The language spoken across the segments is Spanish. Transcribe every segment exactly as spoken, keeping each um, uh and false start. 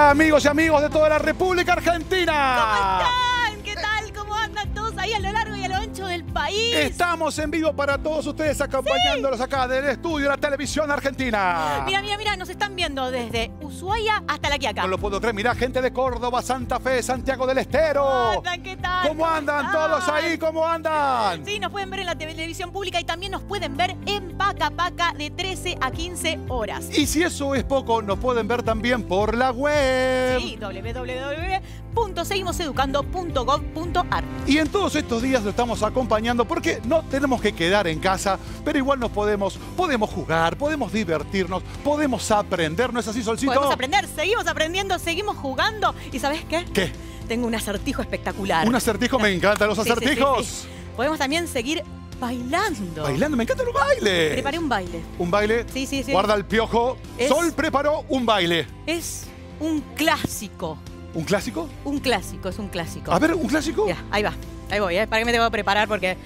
Hola amigos y amigos de toda la República Argentina. ¿Cómo están? ¿Qué tal? ¿Cómo andan todos ahí a lo largo y a lo ancho del país? Estamos en vivo para todos ustedes, acompañándolos, ¿sí?, acá del estudio de la televisión argentina. Mira, mira, mira, nos están viendo desde Ushuaia hasta La Quiaca. No lo puedo creer, mirá, gente de Córdoba, Santa Fe, Santiago del Estero. ¿Cómo andan? ¿Qué tal? ¿Cómo, ¿Cómo andan están? todos ahí? ¿Cómo andan? Sí, nos pueden ver en la televisión pública y también nos pueden ver en Paka Paka de trece a quince horas. Y si eso es poco, nos pueden ver también por la web. Sí, doble u doble u doble u punto seguimos educando punto gov punto ar. Y en todos estos días lo estamos acompañando porque no tenemos que quedar en casa, pero igual nos podemos, podemos jugar, podemos divertirnos, podemos aprender, ¿no es así, Solcito? Podemos aprender, seguimos aprendiendo, seguimos jugando. ¿Y sabes qué? ¿Qué? Tengo un acertijo espectacular. Un acertijo, me encantan los acertijos. Sí, sí, sí, sí. Podemos también seguir bailando. Bailando, me encantan los bailes. Preparé un baile. ¿Un baile? Sí, sí, sí. Guarda el piojo. Es... Sol preparó un baile. Es un clásico. ¿Un clásico? Un clásico, es un clásico. A ver, ¿un clásico? Ya, ahí va, ahí voy, ¿eh? Para que me tengo que preparar porque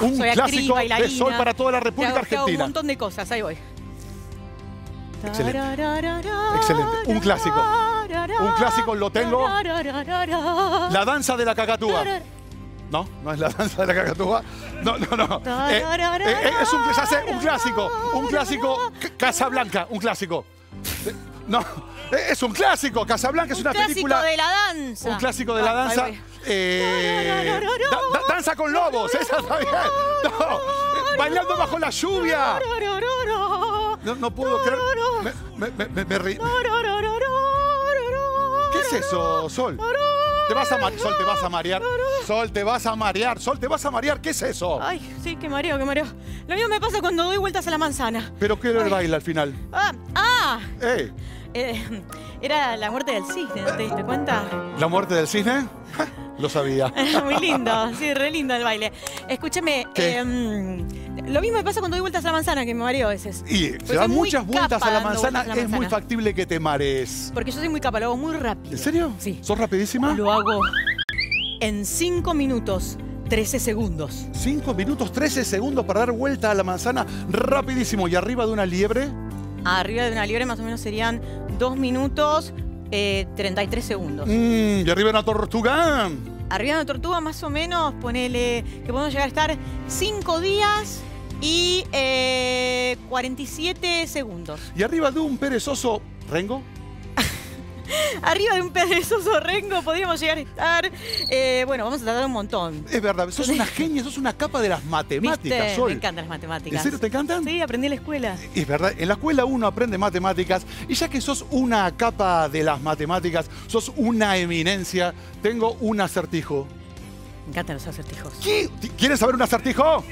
uh, un soy actriz, bailarina. Un clásico de Sol para toda la República Argentina. Hago un montón de cosas, ahí voy. Excelente. Excelente. Un clásico. Un clásico lo tengo. La danza de la cacatúa. No, no es la danza de la cacatúa. No, no, no. Eh, eh, es un, se hace un clásico. Un clásico. Casablanca. Un clásico. No, es un clásico. Casablanca es una película. Un clásico de la danza. Un clásico de la danza. Eh, da, da, danza con lobos. Esa está bien. No. Bailando bajo la lluvia. No, no puedo creer. Me, me, me, me río. ¿Qué es eso, Sol? Te vas a marear. Sol, te vas a marear. Sol, te vas a marear. Sol, te vas a marear. ¿Qué es eso? Ay, sí, qué mareo, qué mareo. Lo mismo me pasa cuando doy vueltas a la manzana. ¿Pero qué era el baile al final? ¡Ah! ah. Ey. Eh, era la muerte del cisne, ¿no te diste cuenta? ¿La muerte del cisne? Ja, lo sabía. Muy lindo, sí, re lindo el baile. Escúchame, eh, lo mismo me pasa cuando doy vueltas a la manzana, que me mareo a veces. Y porque se dan muchas vueltas a la manzana, a la manzana, es muy factible que te marees. Porque yo soy muy capa, lo hago muy rápido. ¿En serio? Sí. ¿Sos rapidísima? Lo hago en cinco minutos, trece segundos. cinco minutos, trece segundos para dar vuelta a la manzana, rapidísimo. ¿Y arriba de una liebre? Arriba de una liebre más o menos serían dos minutos, treinta y tres segundos. Mm, ¿y arriba de una tortuga? Arriba de una tortuga más o menos, ponele, que podemos llegar a estar cinco días y cuarenta y siete segundos. ¿Y arriba de un perezoso rengo? Arriba de un perezoso rengo podríamos llegar a estar... Eh, bueno, vamos a tratar un montón. Es verdad, sos una genia, sos una capa de las matemáticas, ¿viste? Sol. Me encantan las matemáticas. ¿En serio te encantan? Sí, aprendí en la escuela. Es verdad, en la escuela uno aprende matemáticas y ya que sos una capa de las matemáticas, sos una eminencia, tengo un acertijo. Me encantan los acertijos. ¿Qué? ¿Quieres saber un acertijo?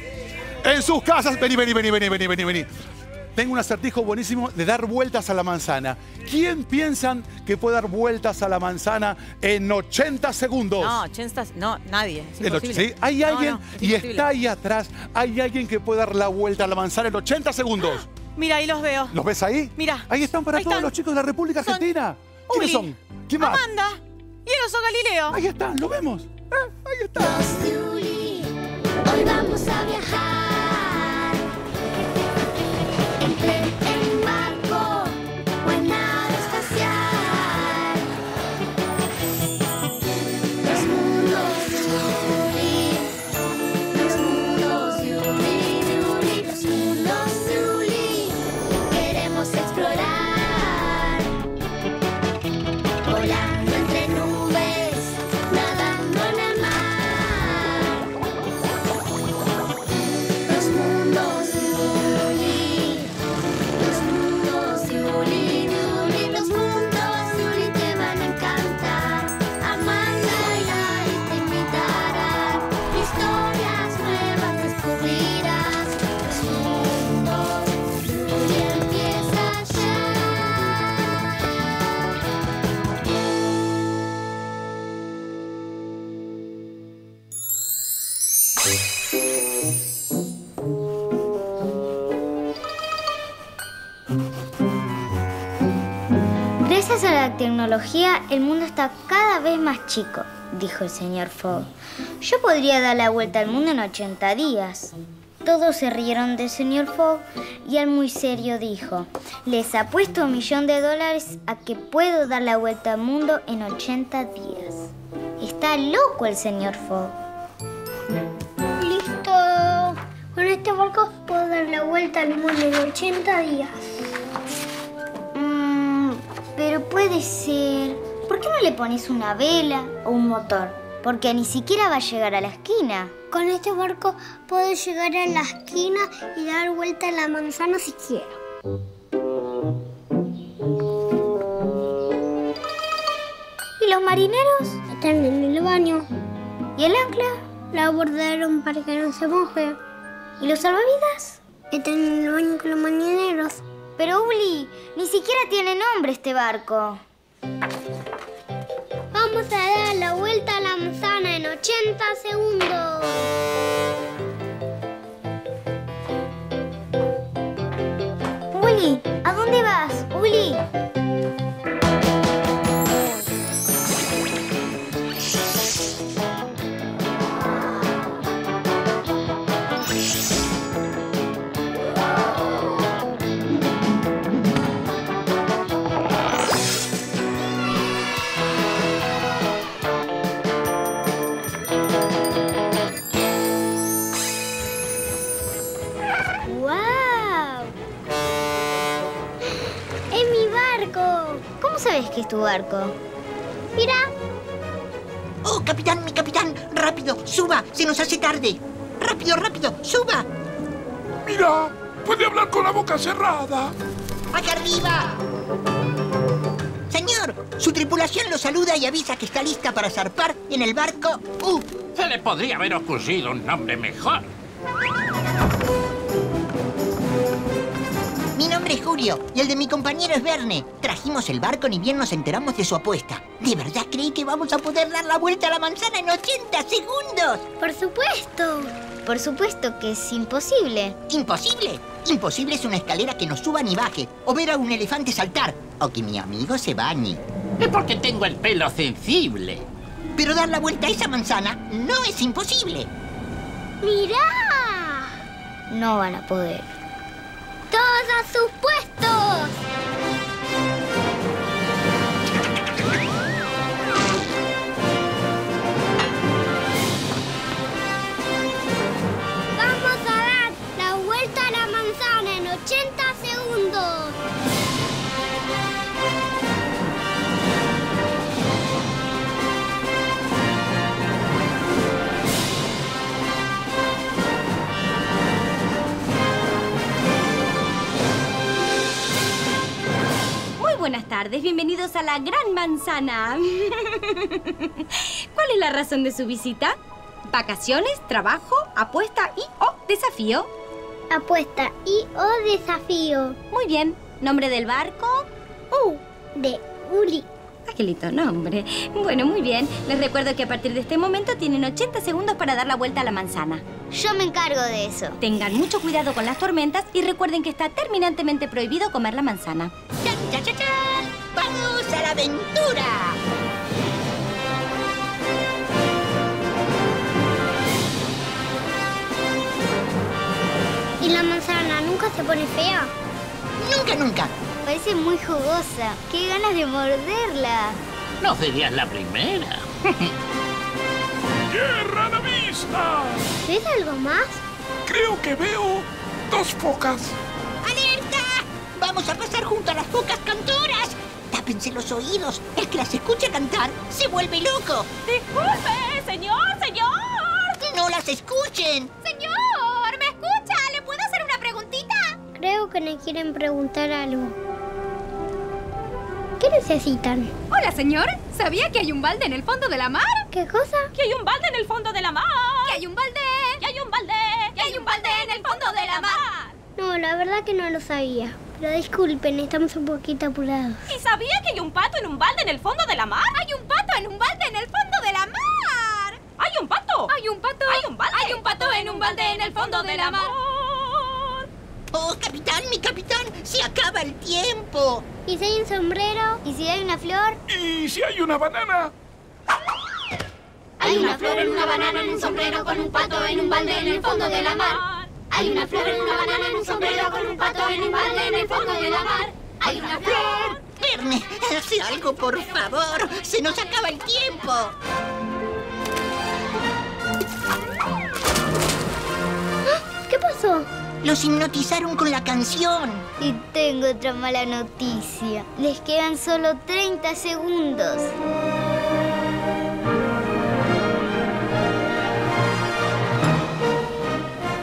En sus casas, vení, vení, vení, vení, vení, vení, vení. Tengo un acertijo buenísimo de dar vueltas a la manzana. ¿Quién piensan que puede dar vueltas a la manzana en ochenta segundos? No, ochenta, no, nadie. Es imposible. ¿Sí? Hay no, alguien no, es y está ahí atrás. Hay alguien que puede dar la vuelta a la manzana en ochenta segundos. Mira, ahí los veo. ¿Los ves ahí? Mira. Ahí están para ahí todos están. los chicos de la República Argentina. Son ¿Quiénes Uli, son? ¿Quién más? Amanda y el oso Galileo. Ahí están, lo vemos. ¿Eh? Ahí están. Los de Uli, hoy vamos a viajar. En barco o en nave espacial. Los mundos de Uli, los mundos de Uli, de Uli, los mundos de Uli, queremos explorar. Volando entre nubes, nadando en el mar. Los mundos de Gracias a la tecnología, el mundo está cada vez más chico, dijo el señor Fogg. Yo podría dar la vuelta al mundo en ochenta días. Todos se rieron del señor Fogg y él muy serio dijo: «Les apuesto un millón de dólares a que puedo dar la vuelta al mundo en ochenta días». Está loco el señor Fogg. ¡Listo! Con este barco puedo dar la vuelta al mundo en ochenta días. Mm, pero puede ser... ¿Por qué no le pones una vela o un motor? Porque ni siquiera va a llegar a la esquina. Con este barco puedo llegar a la esquina y dar vuelta a la manzana si quiero. ¿Y los marineros? Están en el baño. ¿Y el ancla? La abordaron para que no se moje. ¿Y los salvavidas? Están en el baño con los marineros. Pero, Uli, ni siquiera tiene nombre este barco. Vamos a dar la vuelta a la manzana en ochenta segundos. Uli, ¿a dónde vas, Uli? ¿Qué es tu barco? ¡Mira! ¡Oh, capitán, mi capitán! ¡Rápido, suba! ¡Se nos hace tarde! ¡Rápido, rápido, suba! ¡Mira! ¡Puede hablar con la boca cerrada! ¡Acá arriba! Señor, su tripulación lo saluda y avisa que está lista para zarpar en el barco U. Se le podría haber ocurrido un nombre mejor. Mi nombre es Julio y el de mi compañero es Verne. Trajimos el barco ni bien nos enteramos de su apuesta. ¿De verdad creí que vamos a poder dar la vuelta a la manzana en ochenta segundos? ¡Por supuesto! Por supuesto que es imposible. ¿Imposible? Imposible es una escalera que no suba ni baje, o ver a un elefante saltar, o que mi amigo se bañe. Es porque tengo el pelo sensible. Pero dar la vuelta a esa manzana no es imposible. ¡Mirá! No van a poder. ¡Todos a sus puestos! ¡Vamos a dar la vuelta a la manzana en ochenta segundos! Buenas tardes, bienvenidos a la Gran Manzana. ¿Cuál es la razón de su visita? ¿Vacaciones, trabajo, apuesta y o desafío? Apuesta y o desafío. Muy bien. ¿Nombre del barco? U. De Uli. Ah, qué lindo nombre. Bueno, muy bien. Les recuerdo que a partir de este momento tienen ochenta segundos para dar la vuelta a la manzana. Yo me encargo de eso. Tengan mucho cuidado con las tormentas y recuerden que está terminantemente prohibido comer la manzana. ¡Chan, chan, chan! ¡Vamos a la aventura! ¿Y la manzana nunca se pone fea? ¡Nunca, nunca! Parece muy jugosa. ¡Qué ganas de morderla! No serías la primera. ¡Tierra a la vista! ¿Ves algo más? Creo que veo dos focas. Vamos a pasar junto a las focas cantoras. Tápense los oídos. El que las escucha cantar se vuelve loco. ¡Disculpe, señor, señor! ¡No las escuchen! ¡Señor, me escucha! ¿Le puedo hacer una preguntita? Creo que me quieren preguntar algo. ¿Qué necesitan? Hola, señor. ¿Sabía que hay un balde en el fondo de la mar? ¿Qué cosa? Que hay un balde en el fondo de la mar. Que hay un balde. Que hay un balde. Que hay un balde en el fondo de la mar. No, la verdad que no lo sabía. Pero disculpen, estamos un poquito apurados. ¿Y sabía que hay un pato en un balde en el fondo de la mar? ¡Hay un pato en un balde en el fondo de la mar! ¡Hay un pato! ¡Hay un pato! ¡Hay un balde! ¡Hay un pato en un balde en el fondo de la mar! ¡Oh, capitán, mi capitán! ¡Se acaba el tiempo! ¿Y si hay un sombrero? ¿Y si hay una flor? ¿Y si hay una banana? Hay una flor en una banana en un sombrero con un pato en un balde en el fondo de la mar. Hay una flor en una banana, en un sombrero, con un pato en un balde en el fondo de la mar. Hay una flor. Verne, haz algo, por favor. Se nos acaba el tiempo. ¿Qué pasó? Los hipnotizaron con la canción. Y tengo otra mala noticia. Les quedan solo treinta segundos.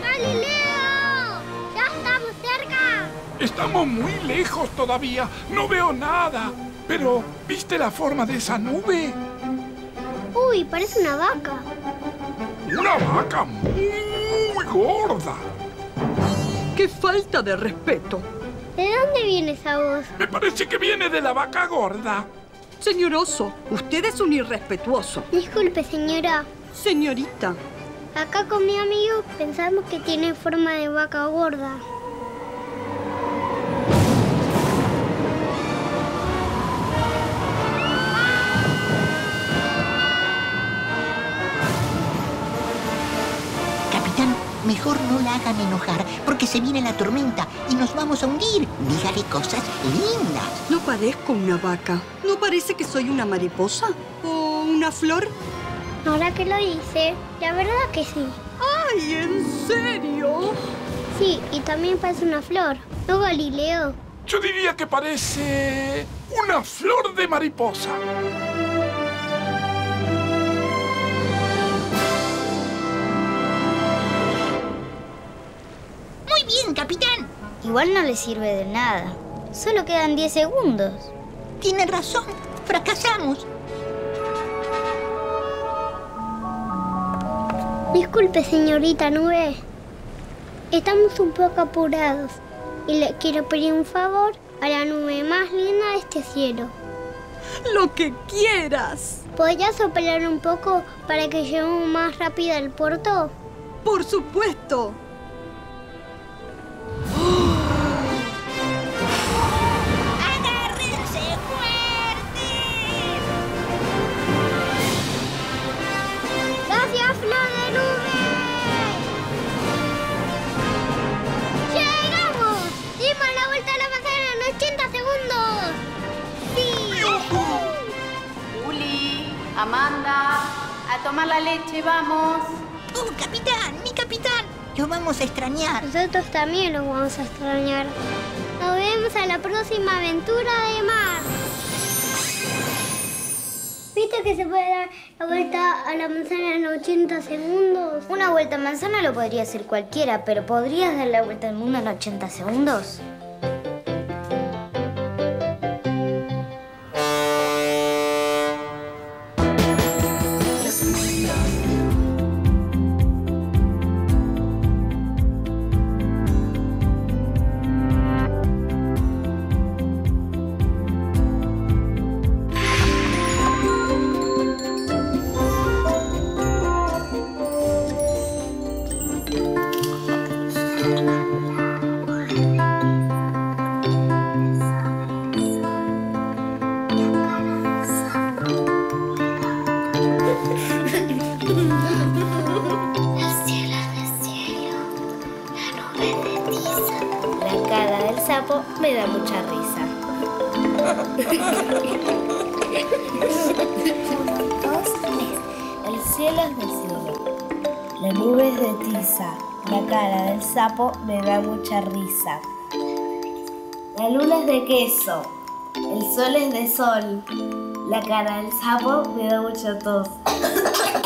¡Galileo! ¡Ya estamos cerca! Estamos muy lejos todavía. No veo nada. Pero, ¿viste la forma de esa nube? Uy, parece una vaca. Una vaca muy gorda. ¡Qué falta de respeto! ¿De dónde viene esa voz? Me parece que viene de la vaca gorda. Señor Oso, usted es un irrespetuoso. Disculpe, señora. Señorita. Acá con mi amigo pensamos que tiene forma de vaca gorda. Mejor no la hagan enojar, porque se viene la tormenta y nos vamos a hundir. Dígale cosas lindas. No parezco una vaca. ¿No parece que soy una mariposa? ¿O una flor? Ahora que lo dice, la verdad que sí. ¡Ay, en serio! Sí, y también parece una flor. ¿No, Galileo? Yo diría que parece una flor de mariposa. ¡Bien, capitán! Igual no le sirve de nada. Solo quedan diez segundos. Tiene razón. Fracasamos. Disculpe, señorita Nube. Estamos un poco apurados. Y le quiero pedir un favor a la nube más linda de este cielo. ¡Lo que quieras! ¿Podrías soplar un poco para que lleguemos más rápido al puerto? ¡Por supuesto! Amanda, a tomar la leche, vamos. ¡Oh, capitán! ¡Mi capitán! ¡Lo vamos a extrañar! Nosotros también lo vamos a extrañar. Nos vemos a la próxima aventura de mar. ¿Viste que se puede dar la vuelta a la manzana en ochenta segundos? Una vuelta a manzana lo podría hacer cualquiera, pero ¿podrías dar la vuelta al mundo en ochenta segundos? Me da mucha risa. La luna es de queso. El sol es de sol. La cara del sapo me da mucha tos.